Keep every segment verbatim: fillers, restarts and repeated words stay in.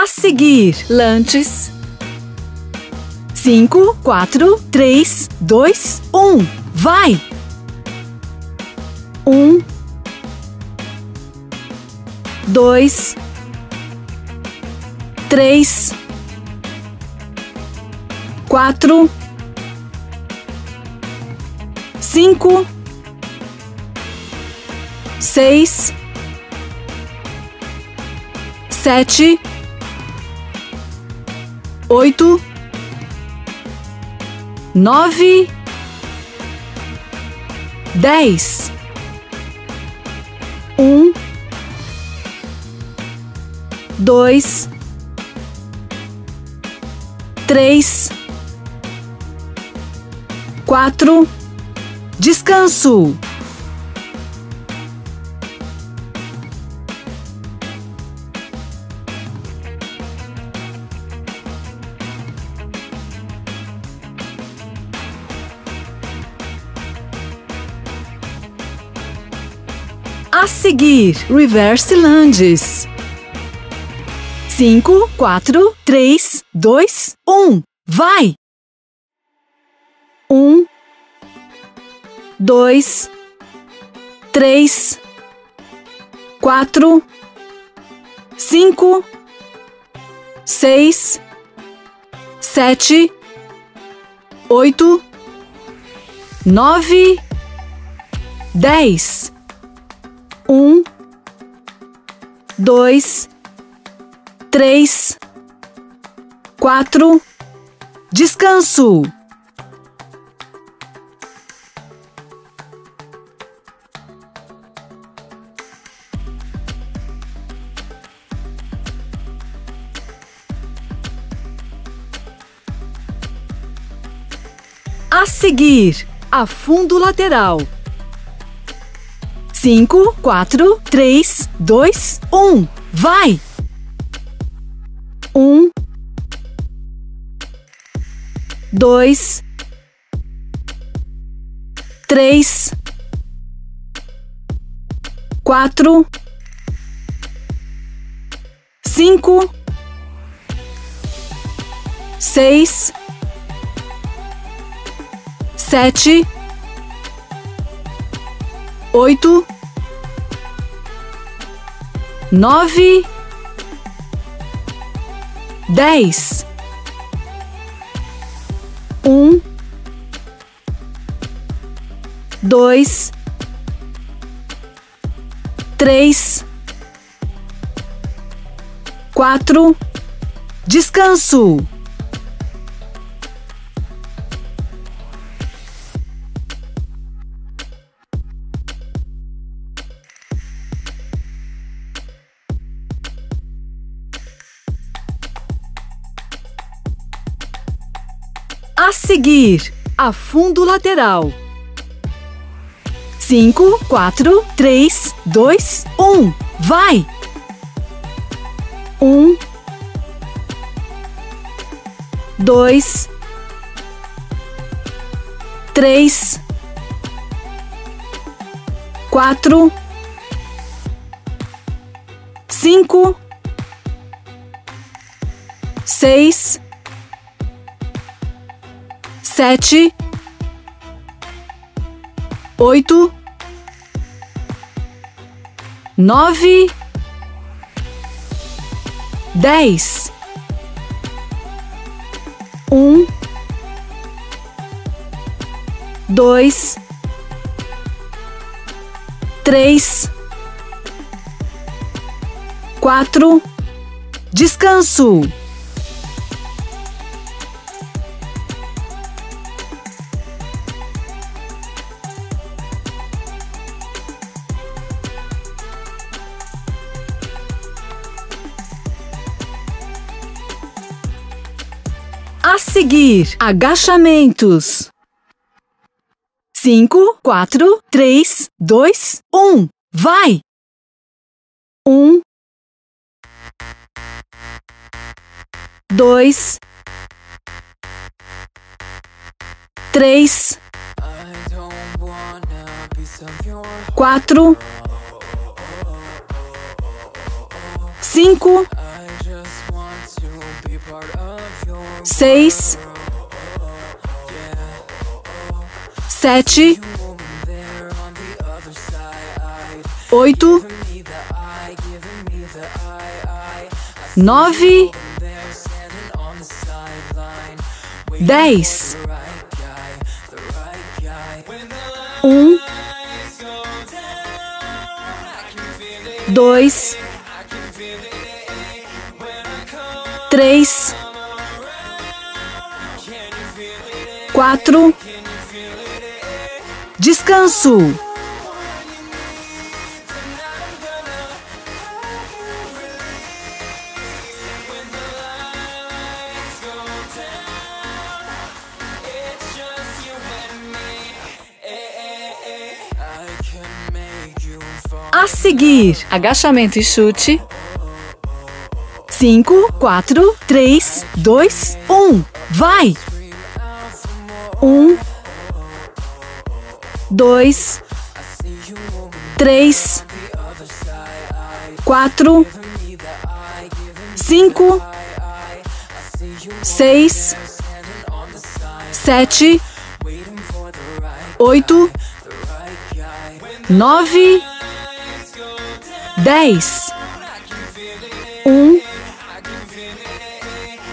A seguir, lanches. cinco, quatro, três, dois, um. Vai! Um. Dois. Três. Quatro. Cinco. Seis. Sete. Oito. Nove. Dez. Um. Dois. Três. Quatro. Descanso. A seguir, Reverse Lunges. cinco, quatro, três, dois, um. Vai! um. dois. três. quatro. cinco. seis. sete. oito. nove. dez. Um, dois, três, quatro, descanso. A seguir, afundo lateral. cinco, quatro, três, dois, um. Vai! um. dois. três. quatro. cinco. seis. sete. Oito, nove, dez, um, dois, três, quatro, descanso. A seguir, afundo lateral. cinco, quatro, três, dois, um. Vai! um. dois. três. quatro. cinco. seis. Sete, oito, nove, dez, um, dois, três, quatro, descanso. A seguir, agachamentos. cinco, quatro, três, dois, um. Vai! um. dois. três. quatro. cinco. seis, sete, oito, nove, dez, um, dois, três, quatro, descanso. A seguir, agachamento e chute. Cinco, quatro, três, dois, um. Vai! Um, dois, três, quatro, cinco, seis, sete, oito, nove, dez, um,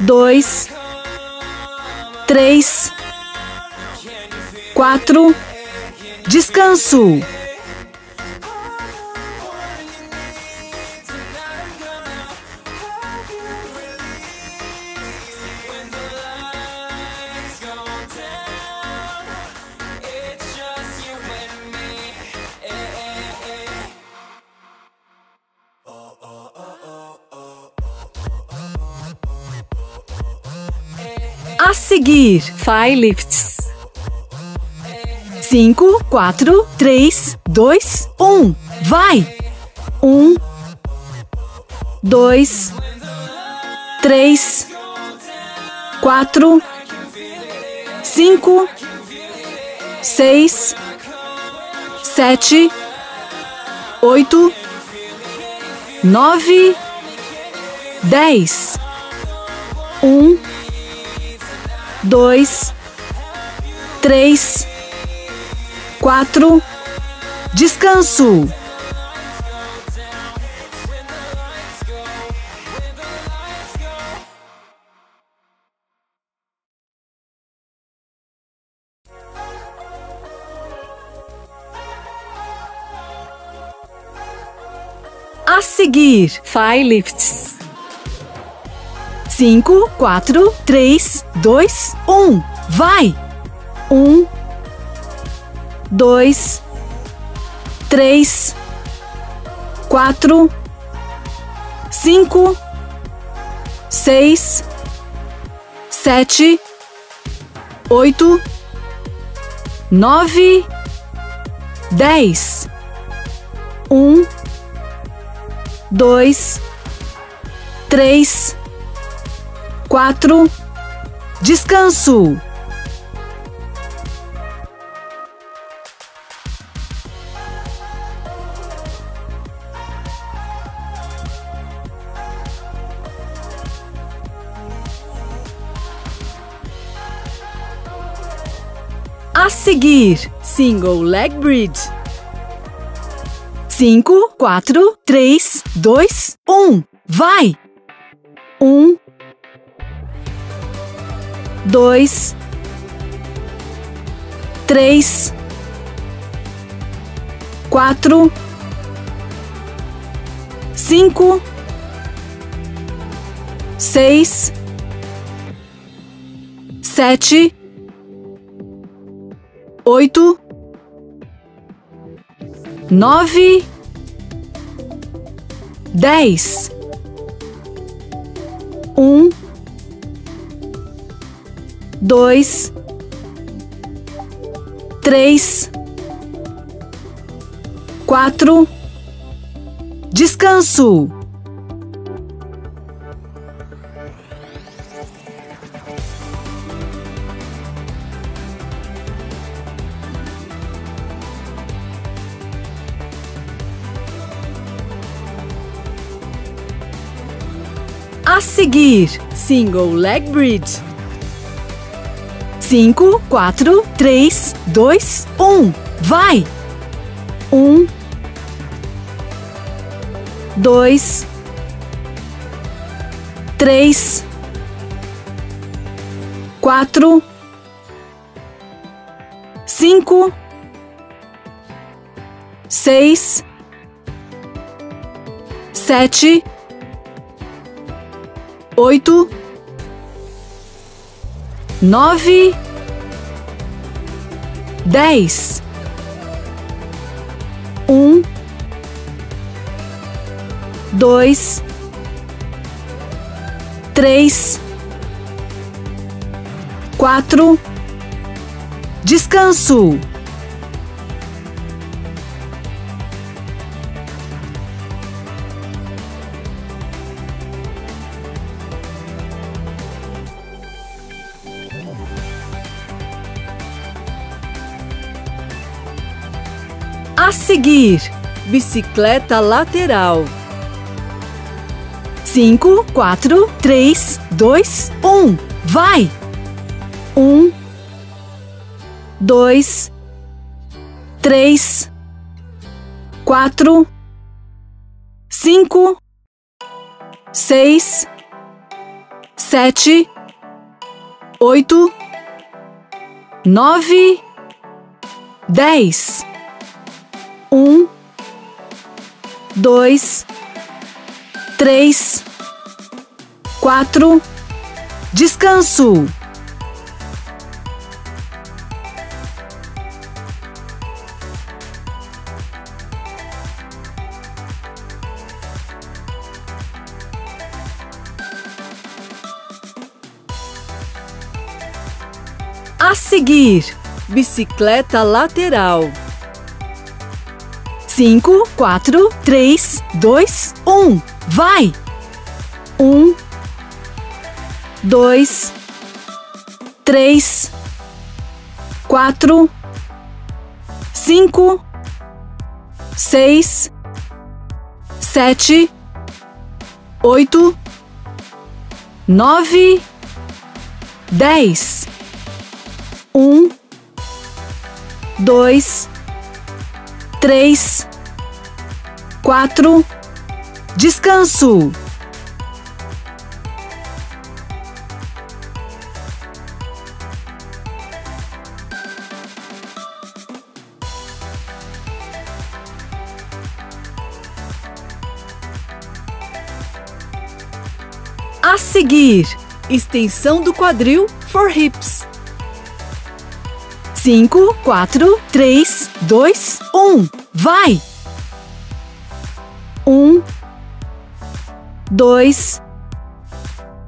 dois, três, quatro, descanso. A seguir, Thigh Lifts. Cinco, quatro, três, dois, um. Vai! Um, dois, três, quatro, cinco, seis, sete, oito, nove, dez. Um, dois, três, quatro, descanso. A seguir, Thigh Lifts. Cinco, quatro, três, dois, um. Vai! Um, dois, três, quatro, cinco, seis, sete, oito, nove, dez, um, dois, três, quatro, descanso. A seguir, Single Leg Bridge. Cinco, quatro, três, dois, um. Vai! Um, dois, três, quatro, cinco, seis, sete, oito, nove, dez, um, dois, três, quatro, descanso. A seguir, Single Leg Bridge. cinco, quatro, três, dois, um, vai! um, dois, três, quatro, cinco, seis, sete, oito, nove, dez. Um, dois, três, quatro, descanso. A seguir, bicicleta lateral. cinco, quatro, três, dois, um, vai! um, dois, três, quatro, cinco, seis, sete, oito, nove, dez. Um, dois, três, quatro, descanso. A seguir, bicicleta lateral. cinco, quatro, três, dois, um, vai! um, dois, três, quatro, cinco, seis, sete, oito, nove, dez. um, dois, três, quatro, descanso. A seguir, extensão do quadril for hips. cinco, quatro, três, dois, um, vai! Um, dois,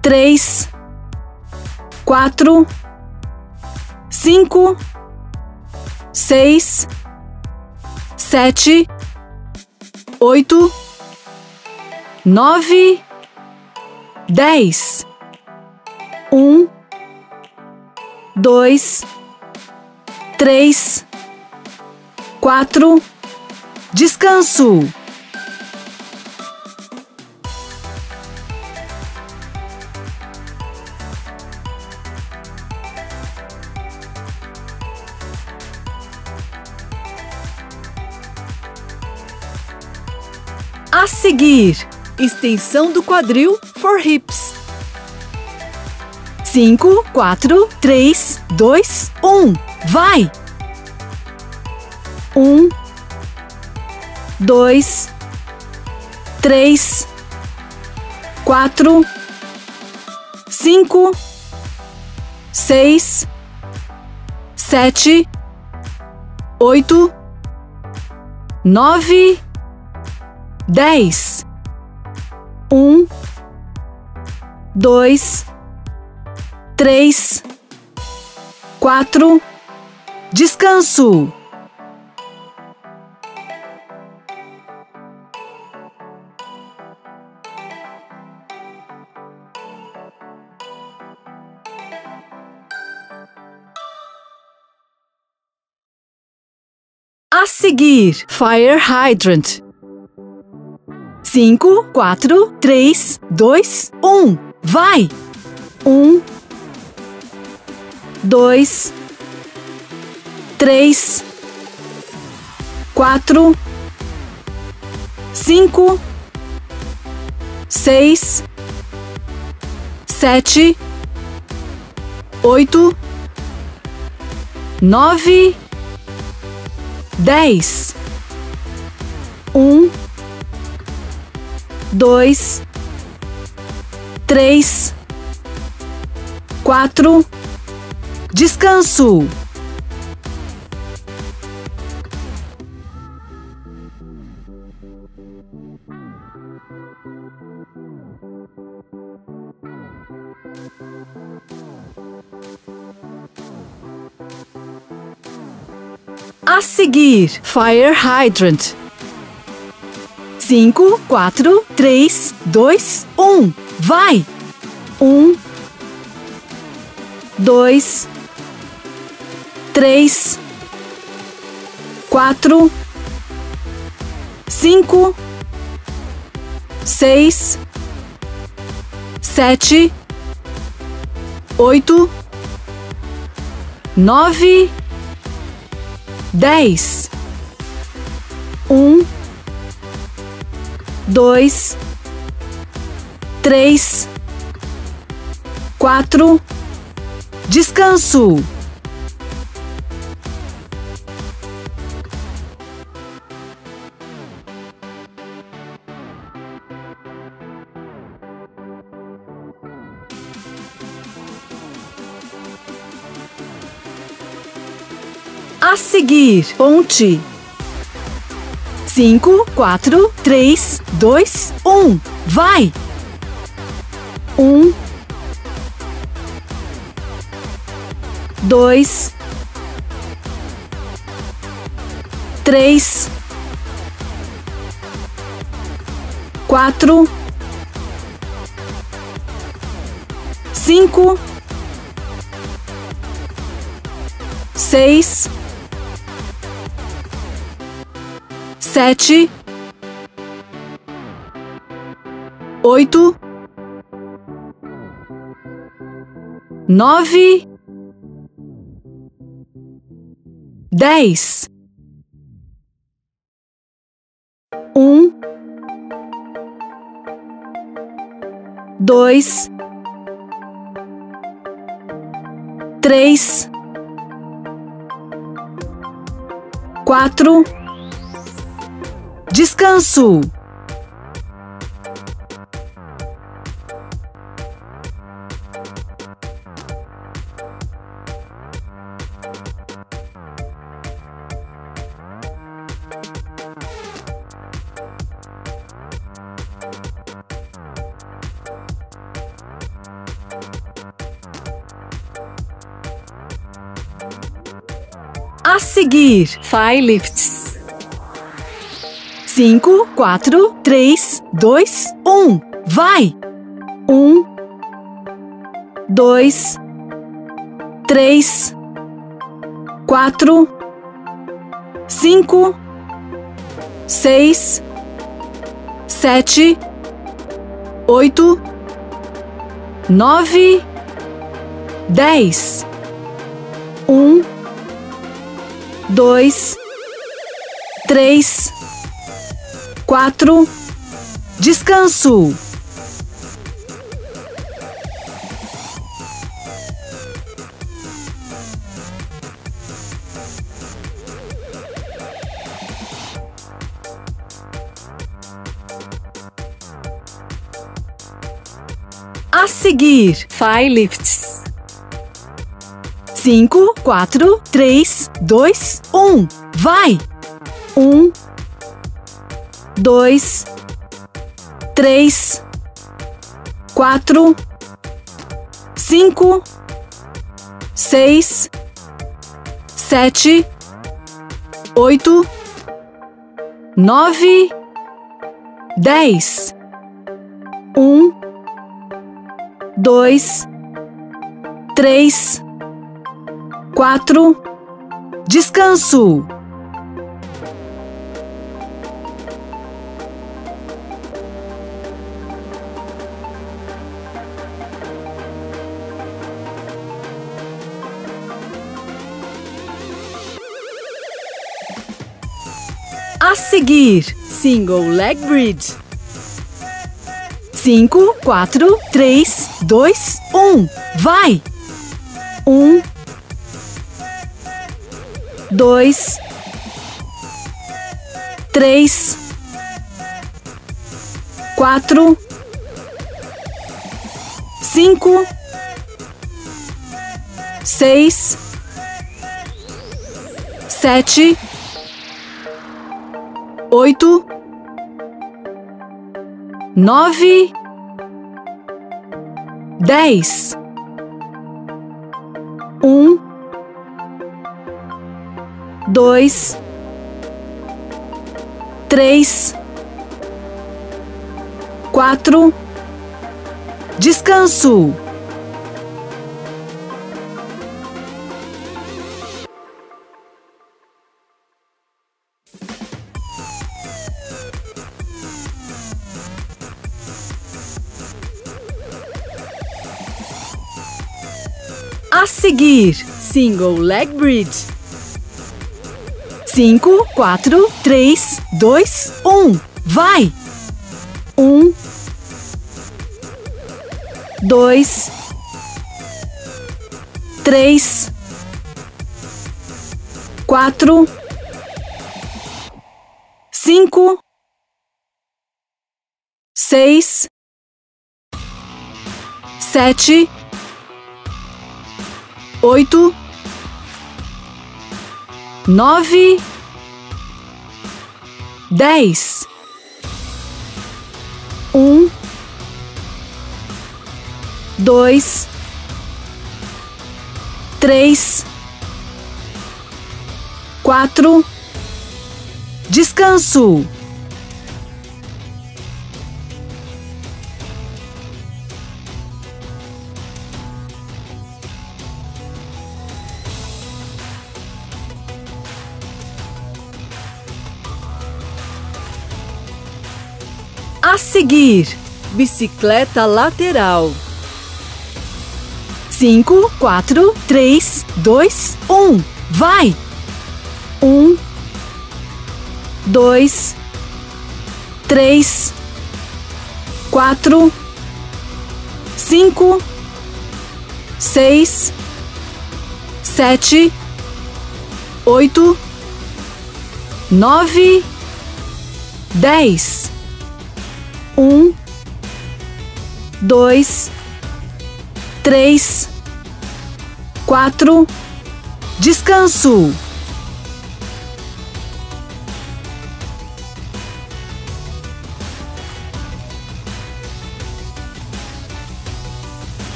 três, quatro, cinco, seis, sete, oito, nove, dez. Um, dois, três, quatro, descanso. A seguir, extensão do quadril for hips. cinco, quatro, três, dois, um, vai! um, dois, três, quatro, cinco, seis, sete, oito, nove, dez. Um, dois, três, quatro, descanso. A seguir, Fire Hydrant. cinco, quatro, três, dois, um, Vai! Um, dois, três, quatro, cinco, seis, sete, oito, nove, dez. Um, dois, três, quatro. Descanso. A seguir, Fire Hydrant. Cinco, quatro, três, dois, um. Vai! Um, dois, três, quatro, cinco, seis, sete, oito, nove, dez. Um, dois, três, quatro. Descanso. A seguir, ponte. Cinco, quatro, três, dois, um. Vai! Um, dois, três, quatro, cinco, seis, sete, oito, nove, dez. Um, dois, três, quatro. Descanso. A seguir, Thigh Lifts. Cinco, quatro, três, dois, um. Vai! Um, dois, três, quatro, cinco, seis, sete, oito, nove, dez. Um, dois, três, quatro. Descanso. A seguir, Thigh Lifts. Cinco, quatro, três, dois, um. Vai! Um, dois, três, quatro, cinco, seis, sete, oito, nove, dez. Um, dois, três, quatro. Descanso. A seguir, Single Leg Bridge. cinco, quatro, três, dois, um. Vai! um, dois, três, quatro, cinco, seis, sete, oito, nove, dez. Um, dois, três, quatro. Descanso. A seguir, Single Leg Bridge. cinco, quatro, três, dois, um. Vai! um, dois, três, quatro, cinco, seis, sete, oito, nove, dez. Um, dois, três, quatro. Descanso. A seguir, bicicleta lateral. cinco, quatro, três, dois, um. Vai! um, dois, três, quatro, cinco, seis, sete, oito, nove, dez. Um, dois, três, quatro. Descanso.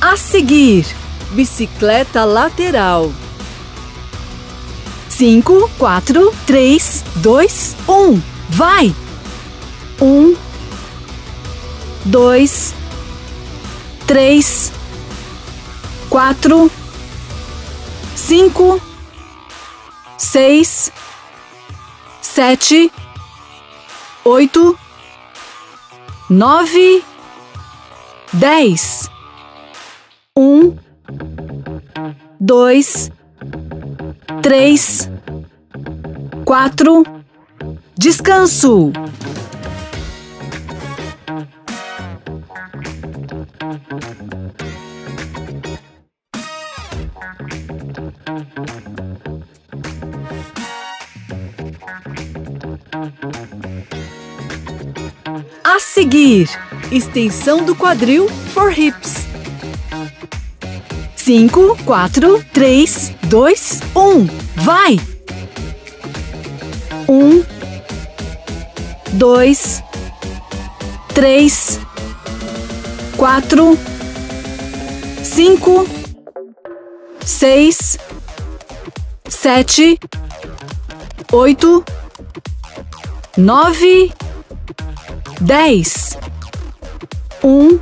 A seguir, bicicleta lateral. cinco, quatro, três, dois, um. Vai! um, dois, três, quatro, cinco, seis, sete, oito, nove, dez. um, dois, três, quatro. Descanso. A seguir, extensão do quadril for hips. cinco, quatro, três, dois, um. Vai! Um, dois, três, quatro, cinco, seis, sete, oito, nove, dez. Um,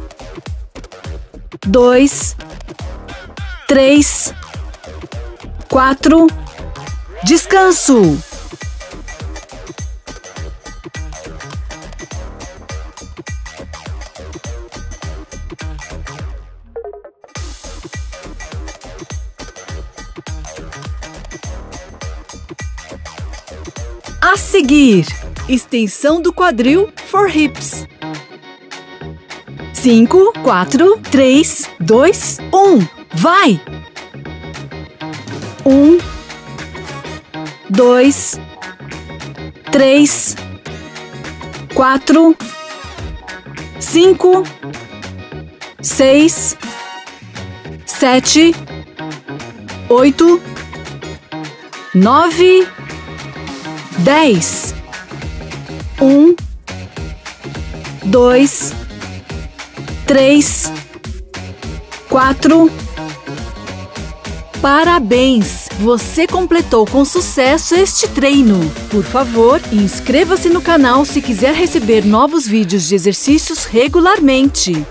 dois, três, quatro. Descanso. A seguir, extensão do quadril, forehips. cinco, quatro, três, dois, um. Vai! um, dois, três, quatro, cinco, seis, sete, oito, nove, dez. um, dois, três, quatro. Parabéns! Você completou com sucesso este treino. Por favor, inscreva-se no canal se quiser receber novos vídeos de exercícios regularmente.